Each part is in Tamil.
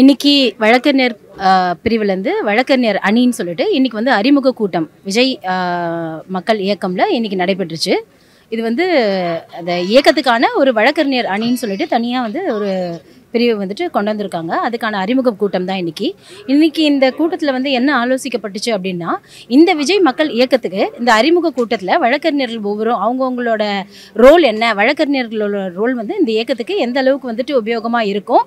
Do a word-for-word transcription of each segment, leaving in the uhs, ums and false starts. இன்னைக்கு வழக்கறிஞர் பிரிவுல இருந்து வழக்கறிஞர் அணின்னு சொல்லிட்டு இன்னைக்கு வந்து அறிமுக கூட்டம் விஜய் மக்கள் இயக்கம்ல இன்னைக்கு நடைபெற்றுச்சு. இது வந்து அந்த இயக்கத்துக்கான ஒரு வழக்கறிஞர் அணின்னு சொல்லிட்டு தனியா வந்து ஒரு பிரிவு வந்துட்டு கொண்டு வந்திருக்காங்க. அதுக்கான அறிமுக கூட்டம் தான் இன்னைக்கு. இன்னைக்கு இந்த கூட்டத்துல வந்து என்ன ஆலோசிக்கப்பட்டுச்சு அப்படின்னா, இந்த விஜய் மக்கள் இயக்கத்துக்கு இந்த அறிமுக கூட்டத்துல வழக்கறிஞர்கள் ஒவ்வொரு அவங்கவுங்களோட ரோல் என்ன, வழக்கறிஞர்களோட ரோல் வந்து இந்த இயக்கத்துக்கு எந்த அளவுக்கு வந்துட்டு உபயோகமா இருக்கும்,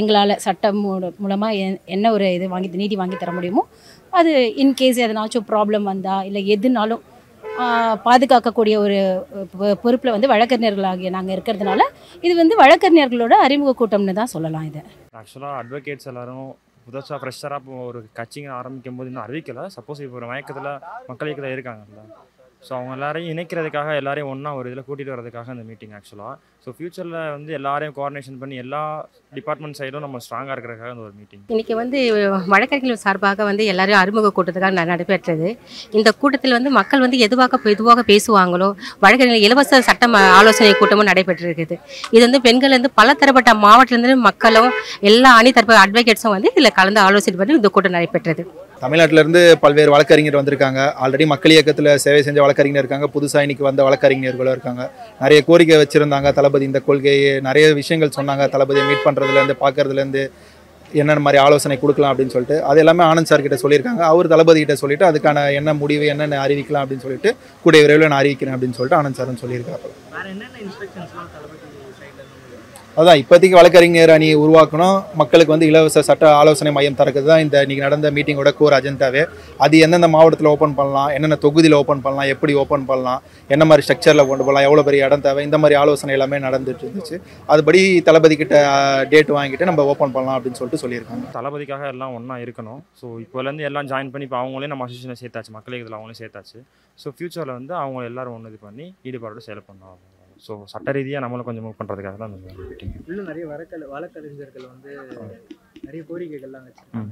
எங்களால் சட்டம் மூலமாக என்ன ஒரு இது வாங்கி நீதி வாங்கி தர முடியுமோ, அது இன்கேஸ் எதனாச்சும் ப்ராப்ளம் வந்தால் இல்லை எதுனாலும் பாதுகாக்கக்கூடிய ஒரு பொறுப்பில் வந்து வழக்கறிஞர்களாகிய நாங்கள் இருக்கிறதுனால இது வந்து வழக்கறிஞர்களோட அறிமுக கூட்டம்னு தான் சொல்லலாம். இதை ஆக்சுவலாக அட்வொகேட்ஸ் எல்லோரும் புதுசாக ஃப்ரெஷ்ஷராக இப்போ ஒரு கட்சிங்க ஆரம்பிக்கும் போது இன்னும் அறிவிக்கலை. சப்போஸ் இப்போ ஒரு மயக்கத்தில் மக்கள் இயக்கத்தில் இருக்காங்கல்ல, ஸோ அவங்க எல்லாரையும் இணைக்கிறதுக்காக எல்லாரையும் ஒன்றா ஒரு இதில் கூட்டிகிட்டு வரதுக்காக இந்த மீட்டிங் ஆக்சுவலாக. ஸோ ஃப்யூச்சரில் வந்து எல்லாரையும் கோஆர்டினேஷன் பண்ணி எல்லா டிபார்ட்மெண்ட் சைடும் நம்ம ஸ்ட்ராங்காக இருக்கிறதுக்காக இந்த ஒரு மீட்டிங் இன்றைக்கி வந்து வழக்கறிஞர்கள் சார்பாக வந்து எல்லாரையும் அறிமுக கூட்டத்துக்காக நடைபெற்றது. இந்த கூட்டத்தில் வந்து மக்கள் வந்து எதுவாக எதுவாக பேசுவாங்களோ, வழக்கறிஞர்கள் இலவச சட்டம் ஆலோசனை கூட்டமும் நடைபெற்றிருக்குது. இது வந்து பெண்கள்லேருந்து பல தரப்பட்ட மாவட்டத்திலிருந்து மக்களும் எல்லா அணி தரப்பு அட்வொகேட்ஸும் வந்து இதில் கலந்து ஆலோசனை பண்ணி இந்த கூட்டம் நடைபெற்றது. தமிழ்நாட்டிலேருந்து பல்வேறு வழக்கறிஞர் வந்திருக்காங்க. ஆல்ரெடி மக்கள் இயக்கத்தில் சேவை செஞ்ச வழக்கறிஞர் இருக்காங்க, புதுசாக இன்னைக்கு வந்த வழக்கறிஞர்களும் இருக்காங்க. நிறைய கோரிக்கை வச்சுருந்தாங்க தளபதி, இந்த கொள்கையை நிறைய விஷயங்கள் சொன்னாங்க. தளபதியை மீட் பண்ணுறதுலேருந்து பார்க்குறதுலேருந்து என்னென்ன மாதிரி ஆலோசனை கொடுக்கலாம் அப்படின்னு சொல்லிட்டு அது எல்லாமே ஆனந்த் சார் கிட்ட சொல்லியிருக்காங்க. அவர் தளபதிக்கிட்ட சொல்லிவிட்டு அதுக்கான என்ன முடிவு என்னென்ன அறிவிக்கலாம் அப்படின்னு சொல்லிட்டு கூடிய விரைவில் நான் அறிவிக்கிறேன் அப்படின்னு சொல்லிட்டு ஆனந்த் சார்னு சொல்லியிருக்காரு. அதுதான் இப்போதைக்கு வழக்கறிஞர் அணி உருவாக்கணும், மக்களுக்கு வந்து இலவச சட்ட ஆலோசனை மையம் திறக்கிறது தான் இந்த இன்றைக்கி நடந்த மீட்டிங்கோட கோர் அஜெண்டாவே. அது எந்தெந்த மாவட்டத்தில் ஓப்பன் பண்ணலாம், என்னென்ன தொகுதியில் ஓப்பன் பண்ணலாம், எப்படி ஓப்பன் பண்ணலாம், என்ன மாதிரி ஸ்ட்ரக்சரில் கொண்டு போகலாம், எவ்வளோ பெரிய இடம் தேவை, இந்த மாதிரி ஆலோசனை எல்லாமே நடந்துட்டு இருந்துச்சு. அதுபடி தளபதி கிட்ட டேட் வாங்கிட்டு நம்ம ஓப்பன் பண்ணலாம் அப்படின்னு சொல்லிட்டு சொல்லியிருக்காங்க. தளபதிக்காக எல்லாம் ஒன்றா இருக்கணும். ஸோ இப்போலேருந்து எல்லாம் ஜாயின் பண்ணி இப்போ அவங்களே நம்ம அசோசியேஷனை சேர்த்தாச்சு, மக்கள் இதில் அவங்களே சேர்த்தாச்சு. ஸோ ஃப்யூச்சரில் வந்து அவங்க எல்லோரும் ஒன்று இது பண்ணி ஈடுபாடோடு செயல் பண்ணுவாங்க. ஸோ சட்ட ரீதியாக நம்மளும் கொஞ்சம் மூவ் பண்ணுறதுக்காக தான் அந்த மீட்டிங். இன்னும் நிறைய வழக்க வழக்கறிஞர்கள் வந்து நிறைய கோரிக்கைகள்லாம் வச்சுருக்காங்க.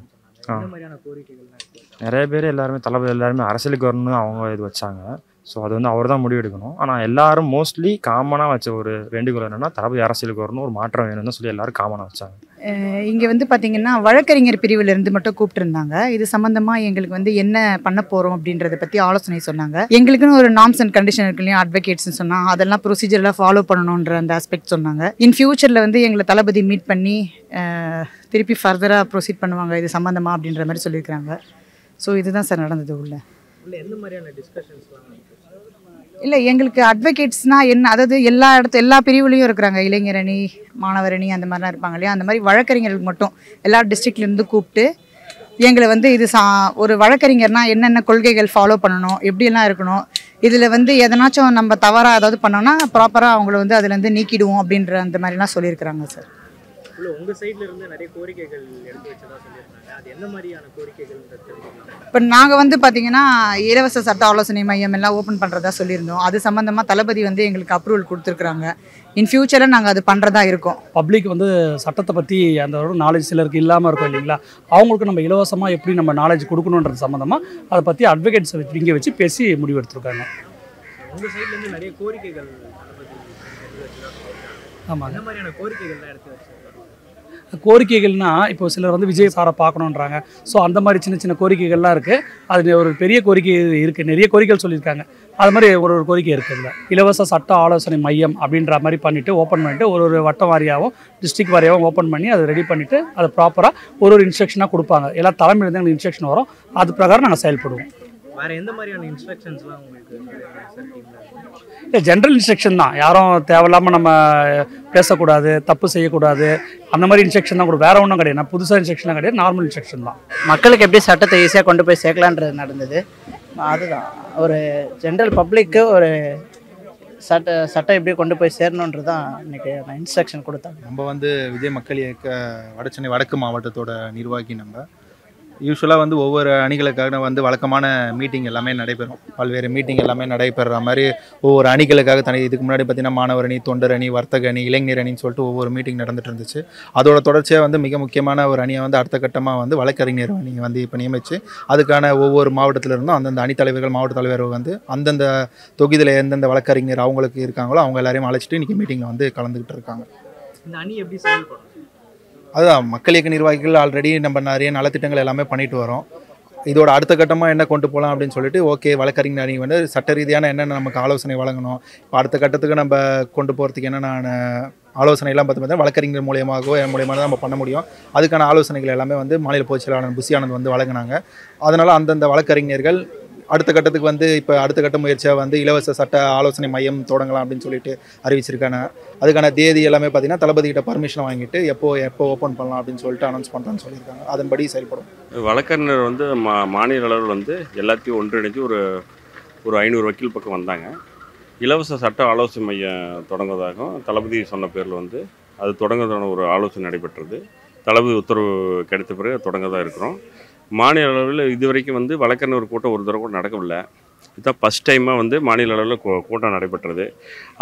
இந்த மாதிரியான கோரிக்கைகள்லாம் நிறைய பேர் எல்லாருமே தளபதி எல்லாருமே அரசியலுக்கு வரணும்னு அவங்க இது வச்சாங்க. ஸோ அது வந்து அவர் தான் முடிவெடுக்கணும். ஆனால் எல்லாரும் மோஸ்ட்லி காமனாக வச்ச ஒரு வேண்டுகோள் என்னென்னா, தளபதி அரசியலுக்கு வரணும், ஒரு மாற்றம் வேணும்னு சொல்லி எல்லாரும் காமனாக வச்சாங்க. இங்கே வந்து பார்த்திங்கன்னா வழக்கறிஞர் பிரிவிலிருந்து மட்டும் கூப்பிட்டுருந்தாங்க. இது சம்மந்தமாக எங்களுக்கு வந்து என்ன பண்ண போகிறோம் அப்படின்றத பற்றி ஆலோசனை சொன்னாங்க. எங்களுக்குன்னு ஒரு நார்ம்ஸ் அண்ட் கண்டிஷன் இருக்கு இல்லையா, அட்வொகேட்ஸ்னு சொன்னால் அதெல்லாம் ப்ரொசீஜரெலாம் ஃபாலோ பண்ணணுன்ற அந்த ஆஸ்பெக்ட் சொன்னாங்க. இன் ஃபியூச்சரில் வந்து எங்களை தளபதி மீட் பண்ணி திருப்பி ஃபர்தராக ப்ரொசீட் பண்ணுவாங்க இது சம்மந்தமாக அப்படின்ற மாதிரி சொல்லியிருக்கிறாங்க. ஸோ இதுதான் சார் நடந்தது. உள்ள இல்லை எங்களுக்கு அட்வொகேட்ஸ்னால் என்ன, அதாவது எல்லா இடத்து எல்லா பிரிவுலையும் இருக்கிறாங்க, இளைஞரணி மாணவரணி அந்த மாதிரிலாம் இருப்பாங்க இல்லையா, அந்த மாதிரி வழக்கறிஞர்களுக்கு மட்டும் எல்லா டிஸ்ட்ரிக்ட்லேருந்து கூப்பிட்டு எங்களை வந்து இது சா ஒரு வழக்கறிஞர்னால் என்னென்ன கொள்கைகள் ஃபாலோ பண்ணணும், எப்படியெல்லாம் இருக்கணும், இதில் வந்து எதனாச்சும் நம்ம தவறாக ஏதாவது பண்ணோன்னா ப்ராப்பராக அவங்கள வந்து அதுலேருந்து நீக்கிடுவோம் அப்படின்ற அந்த மாதிரிலாம் சொல்லியிருக்கிறாங்க சார். உங்கள் சைடில் இருந்து நிறைய கோரிக்கைகள் எடுத்து வச்சதாக சொல்லியிருக்காங்க. அது என்ன மாதிரியான கோரிக்கைகள்? இப்போ நாங்கள் வந்து பார்த்திங்கன்னா இலவச சட்ட ஆலோசனை மையம் எல்லாம் ஓப்பன் பண்ணுறதா சொல்லியிருந்தோம். அது சம்மந்தமாக தளபதி வந்து எங்களுக்கு அப்ரூவல் கொடுத்துருக்குறாங்க. இன் ஃபியூச்சரில் நாங்கள் அது பண்ணுறதா இருக்கோம். பப்ளிக் வந்து சட்டத்தை பற்றி அந்த ஒரு நாலேஜ் சிலருக்கு இல்லாமல் இருக்கும் இல்லைங்களா, அவங்களுக்கு நம்ம இலவசமாக எப்படி நம்ம நாலேஜ் கொடுக்கணுன்றது சம்மந்தமாக அதை பற்றி அட்வொகேட்ஸை இங்கே வச்சு பேசி முடிவு எடுத்துருக்காங்க. உங்கள் சைட்லேருந்து நிறைய கோரிக்கைகள் ஆமாம், அந்த மாதிரியான கோரிக்கைகள்லாம் எடுத்து வச்சு கோரிக்கைகள்னால் இப்போ சிலர் வந்து விஜய் சாரை பார்க்கணுன்றாங்க. ஸோ அந்த மாதிரி சின்ன சின்ன கோரிக்கைகள்லாம் இருக்குது. அது ஒரு பெரிய கோரிக்கை இருக்குது, நிறைய கோரிக்கைகள் சொல்லியிருக்காங்க. அது மாதிரி ஒரு ஒரு கோரிக்கை இருக்குதுல்ல, இலவச சட்ட ஆலோசனை மையம் அப்படின்ற மாதிரி பண்ணிவிட்டு ஓப்பன் பண்ணிவிட்டு ஒரு ஒரு வட்டம் வாரியாகவும் டிஸ்ட்ரிக் வாரியாகவும் ஓப்பன் பண்ணி அதை ரெடி பண்ணிவிட்டு அதை ப்ராப்பராக ஒரு ஒரு இன்ஸ்ட்ரக்ஷனாக கொடுப்பாங்க. எல்லா தலைமையிலேருந்து எங்களுக்கு இன்ஸ்ட்ரக்ஷன் வரும், அது பிரகாரம் நாங்கள் செயல்படுவோம். வேறு எந்த மாதிரியான இன்ஸ்ட்ரக்ஷன்ஸ்லாம் உங்களுக்கு இல்லை, ஜென்ரல் இன்ஸ்ட்ரக்ஷன் தான். யாரும் தேவையில்லாமல் நம்ம பேசக்கூடாது, தப்பு செய்யக்கூடாது, அந்த மாதிரி இன்ஸ்ட்ரக்ஷன் தான் கொடுக்கும். வேறு ஒன்றும் கிடையாது, நான் புதுசாக இன்ஸ்ட்ரக்ஷன்லாம் கிடையாது, நார்மல் இன்ஸ்ட்ரக்ஷன் தான். மக்களுக்கு எப்படி சட்டத்தை ஈஸியாக கொண்டு போய் சேர்க்கலான்றது நடந்தது. அதுதான் ஒரு ஜென்ரல் பப்ளிக்கு ஒரு சட்ட சட்டம் எப்படி கொண்டு போய் சேரணுன்றது தான் இன்றைக்கி நான் இன்ஸ்ட்ரக்ஷன் கொடுத்தேன். நம்ம வந்து விஜய் மக்கள் இயக்க வடசென்னை வடக்கு மாவட்டத்தோட நிர்வாகி, நம்ம யூஷுவலாக வந்து ஒவ்வொரு அணிகளுக்காக வந்து வழக்கமான மீட்டிங் எல்லாமே நடைபெறும். பல்வேறு மீட்டிங் எல்லாமே நடைபெறுற மாதிரி ஒவ்வொரு அணிகளுக்காக தனி இதுக்கு முன்னாடி பார்த்திங்கன்னா மாணவர் அணி, தொண்டர் அணி, வர்த்தக அணி, இளைஞர் அணின்னு சொல்லிட்டு ஒவ்வொரு மீட்டிங் நடந்துட்டு இருந்துச்சு. அதோட தொடர்ச்சியாக வந்து மிக முக்கியமான ஒரு அணியை வந்து அடுத்த கட்டமாக வந்து வழக்கறிஞர் அணியை வந்து இப்போ நியமிச்சு அதுக்கான ஒவ்வொரு மாவட்டத்திலிருந்தும் அந்தந்த அணித்தலைவர்கள், மாவட்ட தலைவர்கள் வந்து அந்தந்த தொகுதியில் எந்தெந்த வழக்கறிஞர் அவங்களுக்கு இருக்காங்களோ அவங்க எல்லாரையும் அழைச்சிட்டு இன்றைக்கி மீட்டிங்கில் வந்து கலந்துக்கிட்டு இருக்காங்க. இந்த அணி எப்படி செயல்படும்? அதுதான், மக்கள் இயக்க நிர்வாகிகள் ஆல்ரெடி நம்ம நிறைய நலத்திட்டங்கள் எல்லாமே பண்ணிட்டு வரோம். இதோட அடுத்த கட்டமாக என்ன கொண்டு போகலாம் அப்படின்னு சொல்லிட்டு ஓகே வழக்கறிஞர் அணி வந்து சட்ட ரீதியான என்னென்ன நமக்கு ஆலோசனை வழங்கணும், இப்போ அடுத்த கட்டத்துக்கு நம்ம கொண்டு போகிறதுக்கு என்னென்ன ஆலோசனைலாம் பார்த்து பார்த்தா வழக்கறிஞர் மூலியமாகவோ என் மூலியமாக தான் நம்ம பண்ண முடியும். அதுக்கான ஆலோசனைகள் எல்லாமே வந்து மாநில பொதுச் செயலாளர் புஷி ஆனந்த் வந்து வழங்கினாங்க. அதனால் அந்தந்த வழக்கறிஞர்கள் அடுத்த கட்டத்துக்கு வந்து இப்போ அடுத்த கட்ட முயற்சியாக வந்து இலவச சட்ட ஆலோசனை மையம் தொடங்கலாம் அப்படின்னு சொல்லிட்டு அறிவிச்சிருக்காங்க. அதுக்கான தேதி எல்லாமே பார்த்தீங்கன்னா தளபதிகிட்ட பர்மிஷன் வாங்கிட்டு எப்போ எப்போ ஓப்பன் பண்ணலாம் அப்படின்னு சொல்லிட்டு அனௌன்ஸ் பண்ணுறான்னு சொல்லியிருக்காங்க. அதன்படி செயல்படும். வழக்கறிஞர் வந்து மா மாநில அளவில் வந்து எல்லாத்தையும் ஒன்றிணைஞ்சு ஒரு ஒரு ஐநூறு வக்கீல் பக்கம் வந்தாங்க. இலவச சட்ட ஆலோசனை மையம் தொடங்குவதாகவும் தளபதி சொன்ன பேரில் வந்து அது தொடங்குறதான ஒரு ஆலோசனை நடைபெற்றது. தளபதி உத்தரவு கிடைத்த பிறகு தொடங்கதான் இருக்கிறோம். மாநில அளவில் இது வரைக்கும் வந்து வழக்கறிஞர் கூட்டம் ஒரு தடவை கூட நடக்கவில்லை. இதுதான் ஃபஸ்ட் டைமாக வந்து மாநில அளவில் கூட்டம் நடைபெற்றது.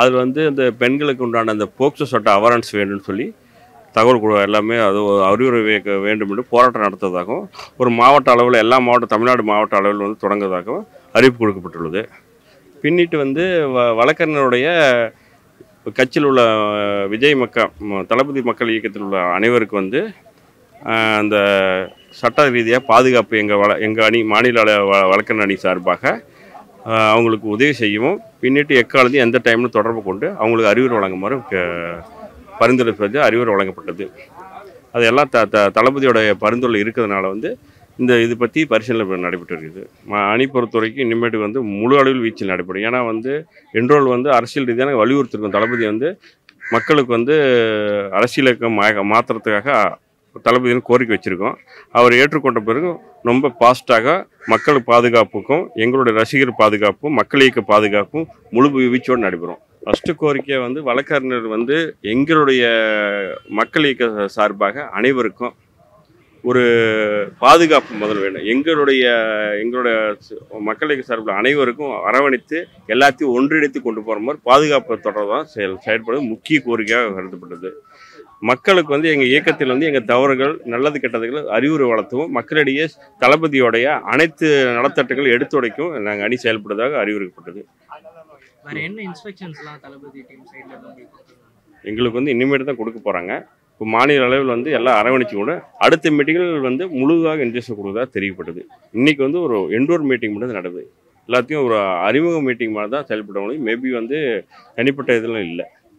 அது வந்து அந்த பெண்களுக்கு உண்டான அந்த போக்சோ சட்ட அவேர்னஸ் வேணும்னு சொல்லி தகவல் கொடு எல்லாமே அது அறிவுரை வேண்டும் என்று போராட்டம் நடத்துவதாகவும் ஒரு மாவட்ட அளவில் எல்லா மாவட்ட தமிழ்நாடு மாவட்ட அளவில் வந்து தொடங்குவதாகவும் அறிவிப்பு கொடுக்கப்பட்டுள்ளது. பின்னிட்டு வந்து வ வழக்கறிஞருடைய கட்சியில் உள்ள விஜய் மக்கள் தளபதி மக்கள் இயக்கத்தில் உள்ள அனைவருக்கு வந்து அந்த சட்ட ரீதியாக பாதுகாப்பு எங்கள் வள எங்கள் அணி மாநில வழக்கறிஞர் அணி சார்பாக அவங்களுக்கு உதவி செய்யவும் பின்னிட்டு எக்காலத்தையும் எந்த டைமில் தொடர்பு கொண்டு அவங்களுக்கு அறிவுரை வழங்குமாறு பரிந்துரை செஞ்சு அறிவுரை வழங்கப்பட்டது. அது எல்லாம் த த தளபதியோடைய பரிந்துரை இருக்கிறதுனால வந்து இந்த இது பற்றி பரிசீலனை நடைபெற்று இருக்குது. அணி பொறுத்தவரைக்கும் இனிமேட்டு வந்து முழு அளவில் வீச்சில் நடைபெறும். ஏன்னா வந்து என்றோல் வந்து அரசியல் ரீதியான வலியுறுத்திருக்கும் தளபதி வந்து மக்களுக்கு வந்து அரசியலுக்கு மாற்றுறதுக்காக தளபதினு கோரிக்கை வச்சுருக்கோம். அவர் ஏற்றுக்கொண்ட பிறகு ரொம்ப பாஸ்ட்டாக மக்கள் பாதுகாப்புக்கும் எங்களுடைய ரசிகர் பாதுகாப்பும் மக்கள் இயக்க பாதுகாப்பும் முழு வீச்சோடு நடைபெறும். ஃபஸ்ட்டு கோரிக்கையை வந்து வழக்கறிஞர் வந்து எங்களுடைய மக்கள் இயக்க சார்பாக அனைவருக்கும் ஒரு பாதுகாப்பு முதல் வேணும். எங்களுடைய எங்களுடைய மக்கள் இயக்க சார்பில் அனைவருக்கும் அரவணைத்து எல்லாத்தையும் ஒன்றிணைத்து கொண்டு போகிற மாதிரி பாதுகாப்பு தொடர்பாக செயல் செயல்படுவது முக்கிய கோரிக்கையாக கருதப்பட்டது. மக்களுக்கு வந்து எங்கள் இயக்கத்தில் வந்து எங்கள் தவறுகள் நல்லது கெட்டதுகள் அறிவுரை வளர்த்தவும் மக்களிடையே தளபதியோடைய அனைத்து நலத்தட்டுகள் எடுத்துரைக்கும் நாங்கள் அணி செயல்படுவதாக அறிவுறுக்கப்பட்டது. எங்களுக்கு வந்து இனிமேட்டு தான் கொடுக்க போகிறாங்க. இப்போ மாநில அளவில் வந்து எல்லாம் அரவணைச்சு கூட அடுத்த மீட்டிங்கில் வந்து முழுதாக இன்ட்ரெஸ்ட் கொடுக்குறதாக தெரியப்பட்டது. இன்றைக்கி வந்து ஒரு எண்டோர் மீட்டிங் மட்டும் நடந்தது. எல்லாத்தையும் ஒரு அறிமுக மீட்டிங் மாதிரி தான் செயல்படுறவங்களையும் மேபி வந்து தனிப்பட்ட இதெல்லாம் இல்லை.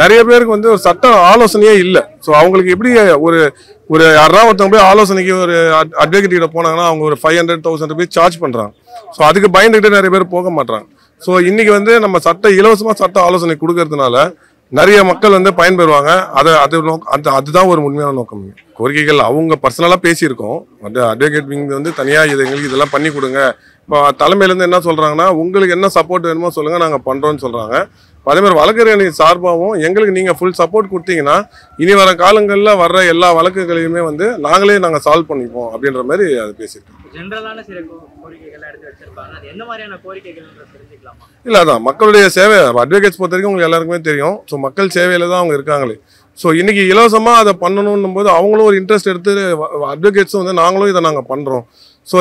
நிறைய பேருக்கு வந்து ஒரு சட்ட ஆலோசனையே இல்லை. ஸோ அவங்களுக்கு எப்படி ஒரு ஒரு யாரா ஒருத்தவங்க போய் ஆலோசனைக்கு ஒரு அட்வொகேட் கிட்ட போனாங்கன்னா அவங்க ஒரு five hundred thousand rupees charge பண்ணுறாங்க. ஸோ அதுக்கு பயந்துக்கிட்டே நிறைய பேர் போக மாட்டாங்க. ஸோ இன்றைக்கி வந்து நம்ம சட்ட இலவசமாக சட்ட ஆலோசனை கொடுக்கறதுனால நிறைய மக்கள் வந்து பயன்பெறுவாங்க. அதை அது அந்த அதுதான் ஒரு உண்மையான நோக்கம். கோரிக்கைகள் அவங்க பர்சனலாக பேசியிருக்கோம். அந்த அட்வொகேட் விங் வந்து தனியாக இது எங்களுக்கு இதெல்லாம் பண்ணி கொடுங்க. இப்போ தலைமையிலேருந்து என்ன சொல்கிறாங்கன்னா உங்களுக்கு என்ன சப்போர்ட் வேணுமோ சொல்லுங்கள், நாங்கள் பண்ணுறோன்னு சொல்கிறாங்க. அதேமாதிரி வழக்கறிஞர் சார்பாகவும் எங்களுக்கு நீங்கள் ஃபுல் சப்போர்ட் கொடுத்தீங்கன்னா இனி வர காலங்களில் வர்ற எல்லா வழக்குகளையுமே வந்து நாங்களே நாங்கள் சால்வ் பண்ணிப்போம் அப்படின்ற மாதிரி அது பேசியிருக்கோம். ஜென்ரலான சில கோரிக்கைகள்லாம் எடுத்து வச்சிருப்பாங்க. அது என்ன மாதிரியான கோரிக்கைகள்ன்றது தெரிஞ்சுக்கலாமா? இல்லை, அதான் மக்களுடைய சேவை. அட்வொகேட்ஸ் பொறுத்த வரைக்கும் உங்களுக்கு எல்லாருக்குமே தெரியும். ஸோ மக்கள் சேவையில் தான் அவங்க இருக்காங்களே. ஸோ இன்றைக்கி இலவசமாக அதை பண்ணணும்னும் போது அவங்களும் ஒரு இன்ட்ரெஸ்ட் எடுத்து அட்வொகேட்ஸும் வந்து நாங்களும் இதை நாங்கள் பண்ணுறோம். So,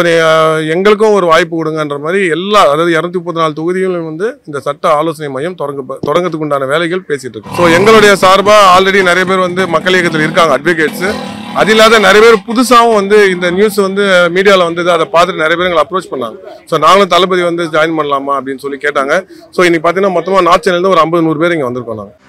எங்களுக்கும் ஒரு வாய்ப்பு கொடுங்கன்ற மாதிரி எல்லா அதாவது இருநூற்று முப்பத்தி நான்கு தொகுதிகளிலும் வந்து இந்த சட்ட ஆலோசனை மையம் தொடங்கத்துக்கு உண்டான வேலைகள் பேசிட்டு இருக்கு. சோ எங்களுடைய சார்பா ஆல்ரெடி நிறைய பேர் வந்து மக்கள் இயக்கத்தில் இருக்காங்க அட்வொகேட்ஸ். அதில்லாத நிறைய பேர் புதுசாவும் வந்து இந்த நியூஸ் வந்து மீடியால வந்தது அதை பார்த்து நிறைய பேர் எங்களை அப்ரோச் பண்ணாங்க. சோ நாங்களும் தளபதி வந்து ஜாயின் பண்ணலாமா அப்படினு சொல்லி கேட்டாங்க. சோ இன்னைக்கு பாத்தீங்கன்னா மொத்தமா நாட் சேனல்ல ஒரு ஐம்பது நூறு பேர் இங்க வந்திருக்காங்க.